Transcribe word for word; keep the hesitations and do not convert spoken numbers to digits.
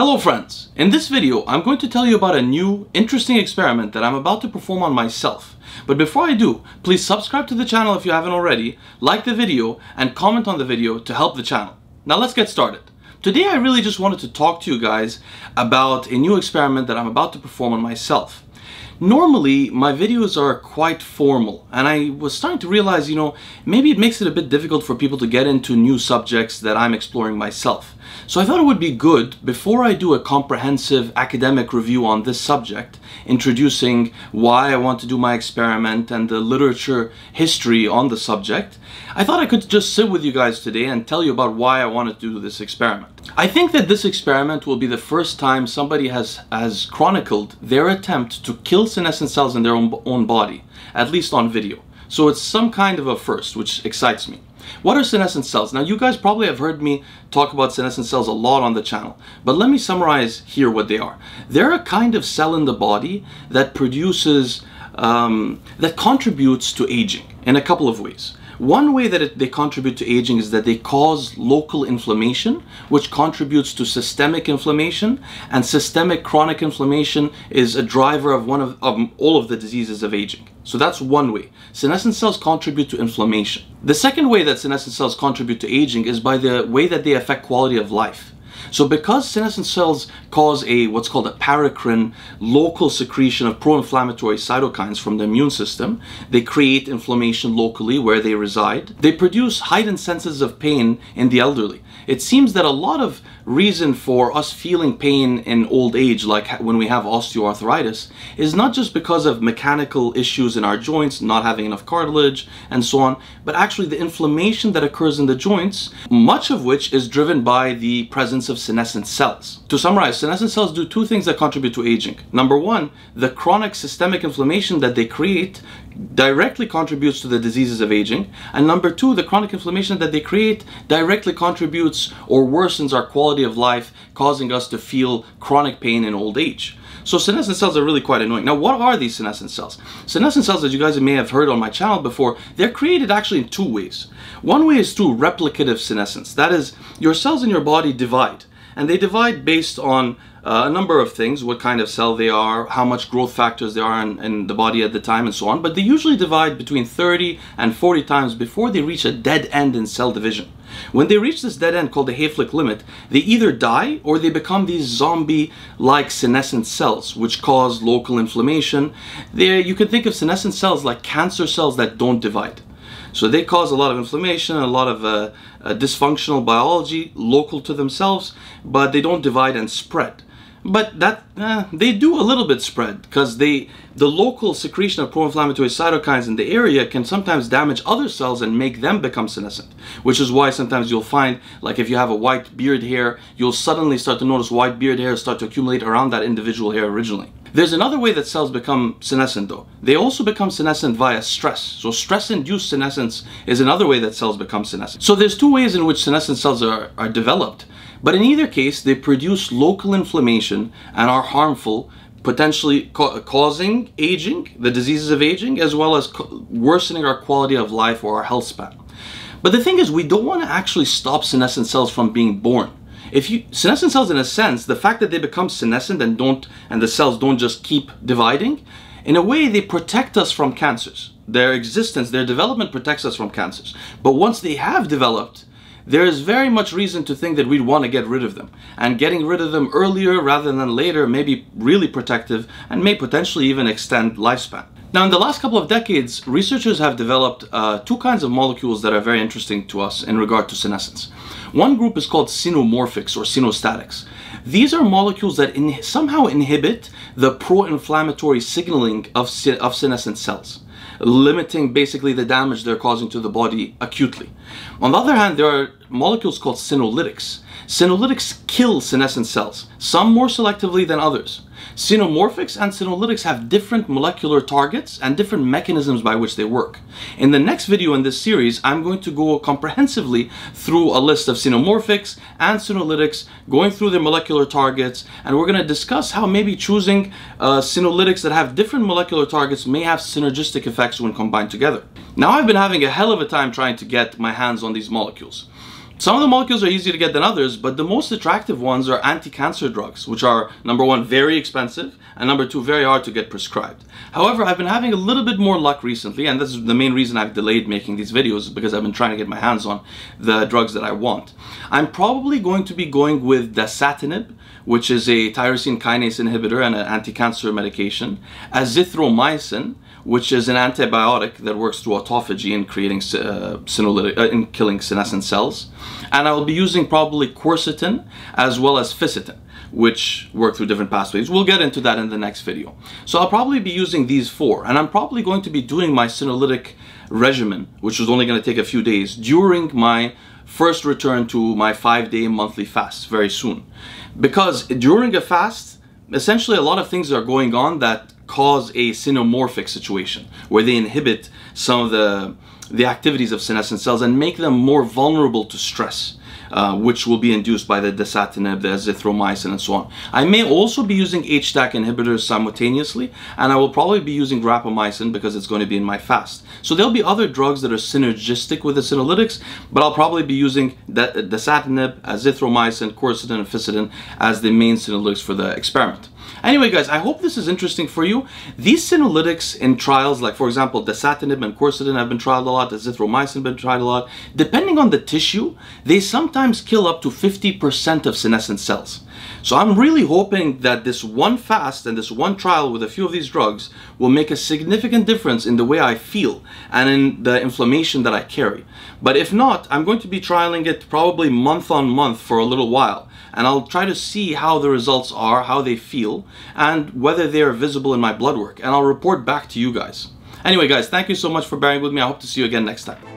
Hello friends! In this video I'm going to tell you about a new interesting experiment that I'm about to perform on myself. But before I do, please subscribe to the channel if you haven't already, like the video and comment on the video to help the channel. Now let's get started. Today I really just wanted to talk to you guys about a new experiment that I'm about to perform on myself. Normally my videos are quite formal and I was starting to realize, you know, maybe it makes it a bit difficult for people to get into new subjects that I'm exploring myself. So I thought it would be good, before I do a comprehensive academic review on this subject, introducing why I want to do my experiment and the literature history on the subject, I thought I could just sit with you guys today and tell you about why I wanted to do this experiment. I think that this experiment will be the first time somebody has, has chronicled their attempt to kill senescent cells in their own, own body, at least on video. So it's some kind of a first, which excites me. What are senescent cells? Now you guys probably have heard me talk about senescent cells a lot on the channel, but let me summarize here what they are. They're a kind of cell in the body that produces, um, that contributes to aging in a couple of ways. One way that it, they contribute to aging is that they cause local inflammation, which contributes to systemic inflammation, and systemic chronic inflammation is a driver of one of, of all of the diseases of aging. So that's one way. Senescent cells contribute to inflammation. The second way that senescent cells contribute to aging is by the way that they affect quality of life. So because senescent cells cause a what's called a paracrine local secretion of pro-inflammatory cytokines from the immune system, they create inflammation locally where they reside. They produce heightened senses of pain in the elderly. It seems that a lot of reason for us feeling pain in old age, like when we have osteoarthritis, is not just because of mechanical issues in our joints, not having enough cartilage and so on, but actually the inflammation that occurs in the joints, much of which is driven by the presence of senescent cells. To summarize, senescent cells do two things that contribute to aging. Number one, the chronic systemic inflammation that they create directly contributes to the diseases of aging, and number two, the chronic inflammation that they create directly contributes or worsens our quality of life, causing us to feel chronic pain in old age. So senescent cells are really quite annoying. Now, what are these senescent cells? Senescent cells, as you guys may have heard on my channel before, they're created actually in two ways. One way is through replicative senescence. That is, your cells in your body divide, and they divide based on Uh, a number of things, what kind of cell they are, how much growth factors there are in, in the body at the time and so on, but they usually divide between thirty and forty times before they reach a dead end in cell division. When they reach this dead end called the Hayflick limit, they either die or they become these zombie-like senescent cells which cause local inflammation. They're, you can think of senescent cells like cancer cells that don't divide. So they cause a lot of inflammation, a lot of uh, uh, dysfunctional biology local to themselves, but they don't divide and spread. But that eh, they do a little bit spread because they the local secretion of pro-inflammatory cytokines in the area can sometimes damage other cells and make them become senescent, which is why sometimes you'll find, like if you have a white beard hair, you'll suddenly start to notice white beard hairs start to accumulate around that individual hair originally. There's another way that cells become senescent though. They also become senescent via stress. So stress-induced senescence is another way that cells become senescent. So there's two ways in which senescent cells are, are developed. But in either case, they produce local inflammation and are harmful, potentially ca causing aging, the diseases of aging, as well as worsening our quality of life or our health span. But the thing is, we don't want to actually stop senescent cells from being born. If you, senescent cells, in a sense, the fact that they become senescent and don't, and the cells don't just keep dividing, in a way, they protect us from cancers. Their existence, their development protects us from cancers. But once they have developed, there is very much reason to think that we'd want to get rid of them. And getting rid of them earlier rather than later may be really protective and may potentially even extend lifespan. Now, in the last couple of decades, researchers have developed uh, two kinds of molecules that are very interesting to us in regard to senescence. One group is called senomorphics or senostatics. These are molecules that in somehow inhibit the pro-inflammatory signaling of, se of senescent cells, limiting basically the damage they're causing to the body acutely. On the other hand, there are molecules called senolytics. Senolytics kill senescent cells, some more selectively than others. Senomorphics and senolytics have different molecular targets and different mechanisms by which they work. In the next video in this series, I'm going to go comprehensively through a list of senomorphics and senolytics, going through their molecular targets, and we're going to discuss how maybe choosing uh, senolytics that have different molecular targets may have synergistic effects when combined together. Now, I've been having a hell of a time trying to get my hands on these molecules. Some of the molecules are easier to get than others, but the most attractive ones are anti-cancer drugs, which are, number one, very expensive, and number two, very hard to get prescribed. However, I've been having a little bit more luck recently, and this is the main reason I've delayed making these videos, because I've been trying to get my hands on the drugs that I want. I'm probably going to be going with dasatinib, which is a tyrosine kinase inhibitor and an anti-cancer medication, azithromycin, which is an antibiotic that works through autophagy in creating uh, senolytic, uh, in killing senescent cells, and I will be using probably quercetin as well as fisetin, which work through different pathways. We'll get into that in the next video. So I'll probably be using these four, and I'm probably going to be doing my senolytic regimen, which is only going to take a few days, during my first return to my five-day monthly fast very soon. Because during a fast, essentially a lot of things are going on that cause a senomorphic situation, where they inhibit some of the the activities of senescent cells and make them more vulnerable to stress, uh, which will be induced by the dasatinib, the azithromycin, and so on. I may also be using H D A C inhibitors simultaneously, and I will probably be using rapamycin because it's going to be in my fast. So there'll be other drugs that are synergistic with the senolytics, but I'll probably be using dasatinib, azithromycin, quercetin, and fisetin as the main senolytics for the experiment. Anyway, guys, I hope this is interesting for you. These senolytics in trials, like for example, dasatinib and quercetin have been trialed a lot, azithromycin have been tried a lot. Depending on the tissue, they sometimes kill up to fifty percent of senescent cells. So I'm really hoping that this one fast and this one trial with a few of these drugs will make a significant difference in the way I feel and in the inflammation that I carry. But if not, I'm going to be trialing it probably month on month for a little while. And I'll try to see how the results are, how they feel, and whether they are visible in my blood work. And I'll report back to you guys. Anyway, guys, thank you so much for bearing with me. I hope to see you again next time.